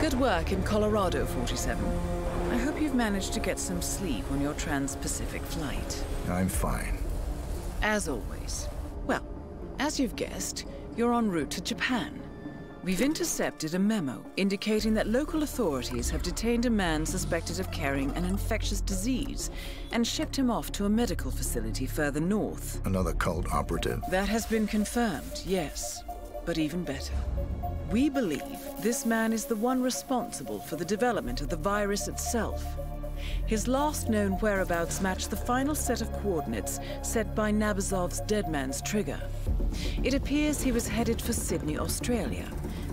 Good work in Colorado, 47. I hope you've managed to get some sleep on your trans-Pacific flight. I'm fine. As always. Well, as you've guessed, you're en route to Japan. We've intercepted a memo indicating that local authorities have detained a man suspected of carrying an infectious disease and shipped him off to a medical facility further north. Another cult operative. That has been confirmed, yes. But even better. We believe this man is the one responsible for the development of the virus itself. His last known whereabouts match the final set of coordinates set by Nabazov's dead man's trigger. It appears he was headed for Sydney, Australia,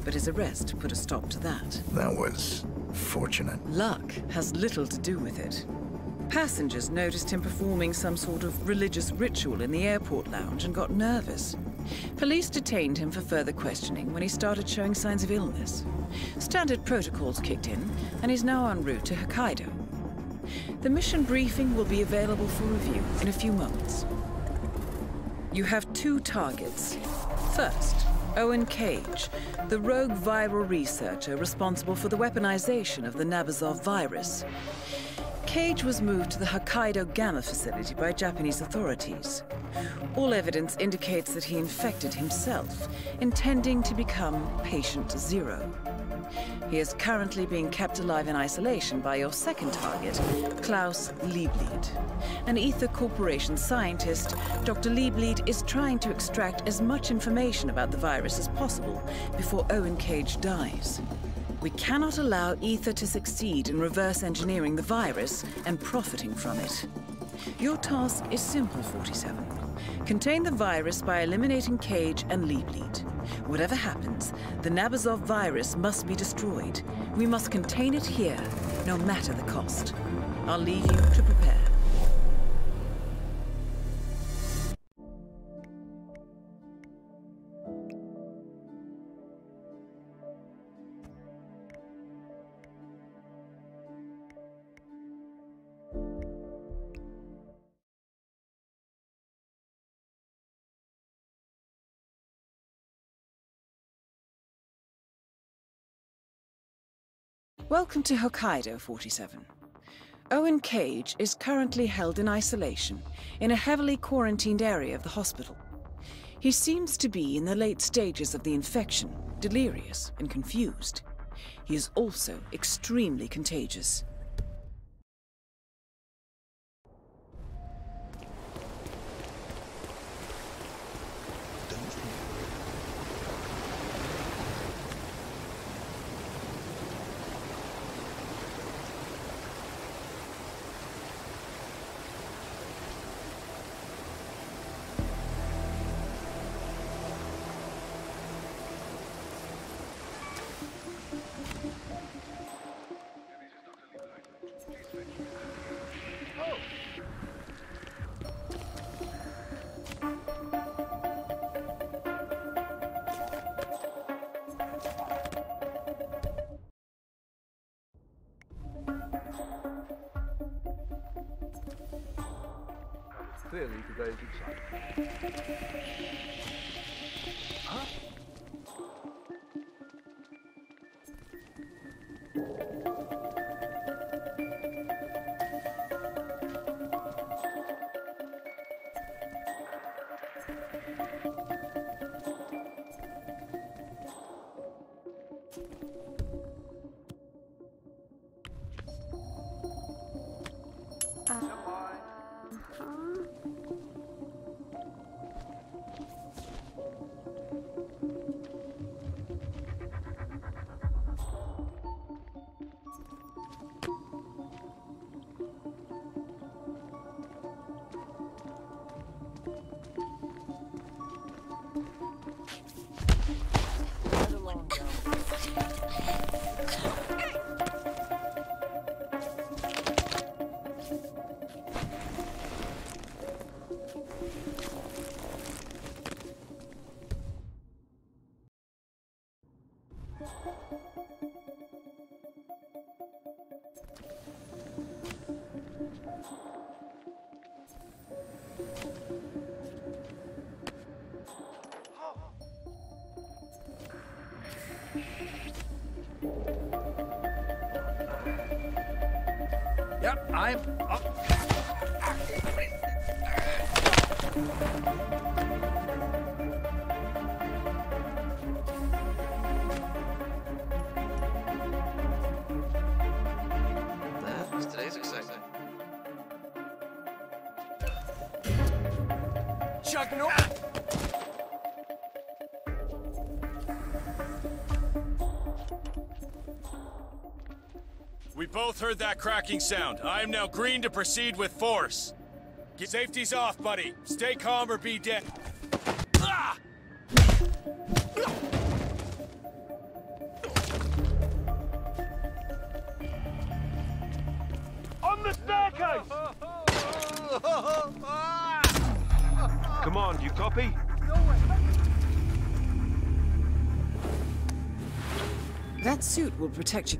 but his arrest put a stop to that. That was fortunate. Luck has little to do with it. Passengers noticed him performing some sort of religious ritual in the airport lounge and got nervous. Police detained him for further questioning when he started showing signs of illness. Standard protocols kicked in, and he's now en route to Hokkaido. The mission briefing will be available for review in a few moments. You have two targets. First, Owen Cage, the rogue viral researcher responsible for the weaponization of the Nabazov virus. Cage was moved to the Hokkaido Gamma facility by Japanese authorities. All evidence indicates that he infected himself, intending to become patient zero. He is currently being kept alive in isolation by your second target, Klaus Liebleid. An Ether Corporation scientist, Dr. Liebleid is trying to extract as much information about the virus as possible before Owen Cage dies. We cannot allow Ether to succeed in reverse engineering the virus and profiting from it. Your task is simple, 47. Contain the virus by eliminating Cage and Liebleid. Whatever happens, the Nabazov virus must be destroyed. We must contain it here, no matter the cost. I'll leave you to prepare. Welcome to Hokkaido, 47. Owen Cage is currently held in isolation in a heavily quarantined area of the hospital. He seems to be in the late stages of the infection, delirious and confused. He is also extremely contagious. Clearly today's exciting. Huh? Yep, I'm up. That's today's excitement. Chuck, no. We both heard that cracking sound. I am now green to proceed with force. Get safety's off, buddy. Stay calm or be dead. Ah! On the staircase! Command, you copy? That suit will protect you.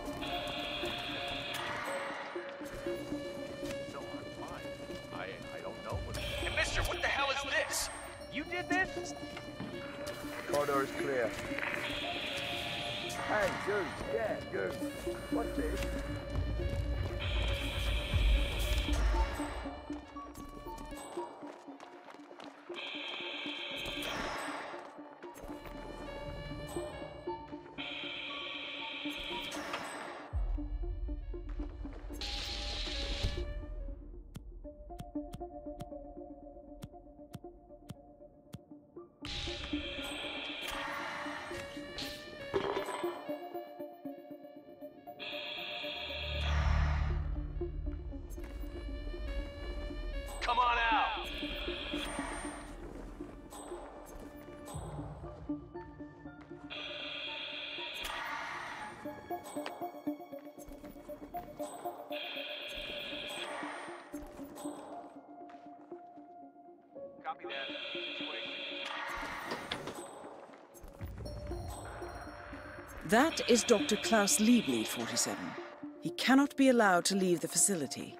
That is Dr. Klaus Liebleid, 47. He cannot be allowed to leave the facility.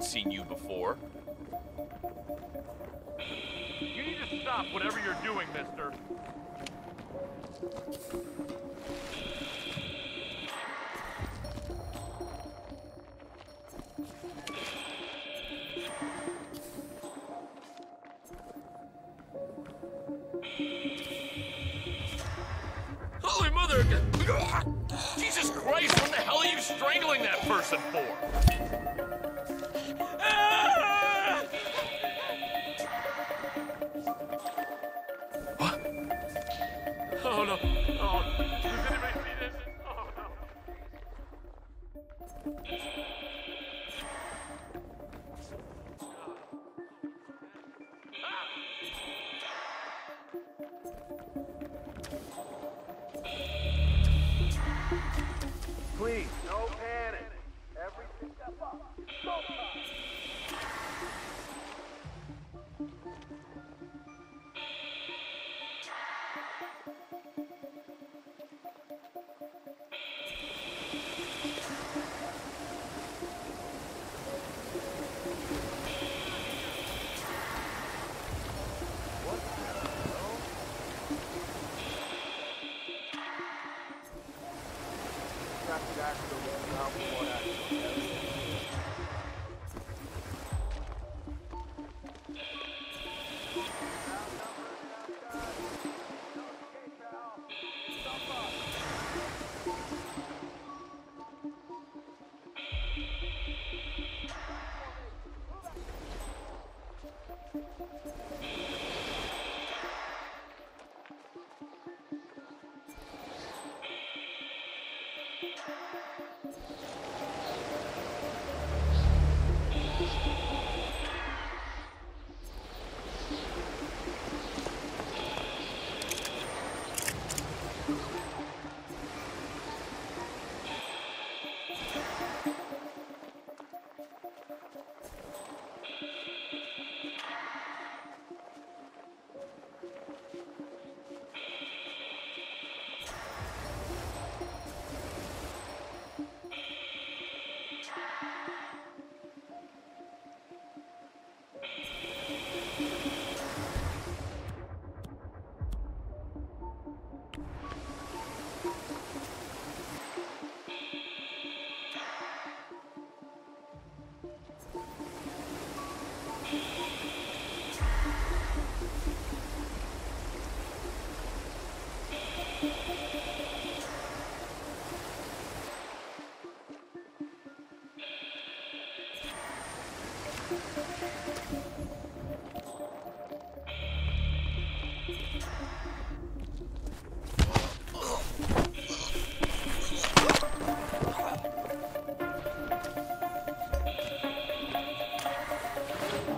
Seen you before. You need to stop whatever you're doing, mister. Jesus Christ, what the hell are you strangling that person for? Ah! What? Oh no. Oh, did anybody see this? Oh no. Please, no panic. Everything step up. Go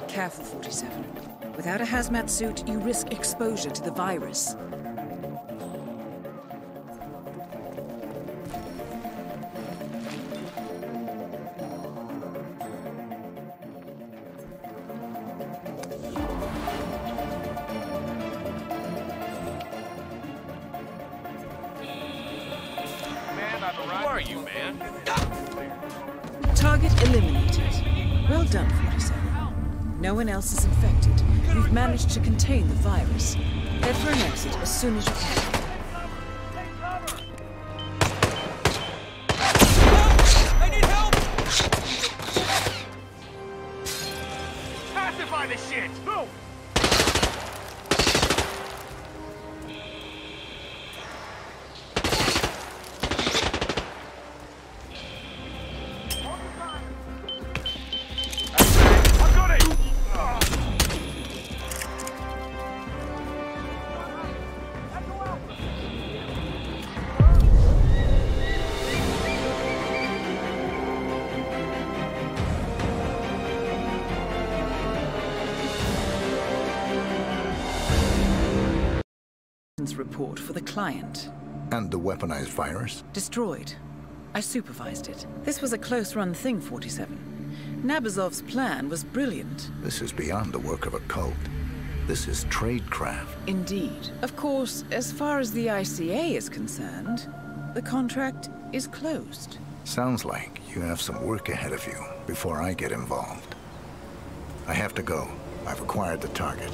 Careful, 47. Without a hazmat suit, you risk exposure to the virus. Is infected. You've managed to contain the virus. Head for an exit as soon as you can. Report for the client. And the weaponized virus? Destroyed. I supervised it. This was a close-run thing, 47. Nabazov's plan was brilliant. This is beyond the work of a cult. This is tradecraft. Indeed. Of course, as far as the ICA is concerned, the contract is closed. Sounds like you have some work ahead of you before I get involved. I have to go. I've acquired the target.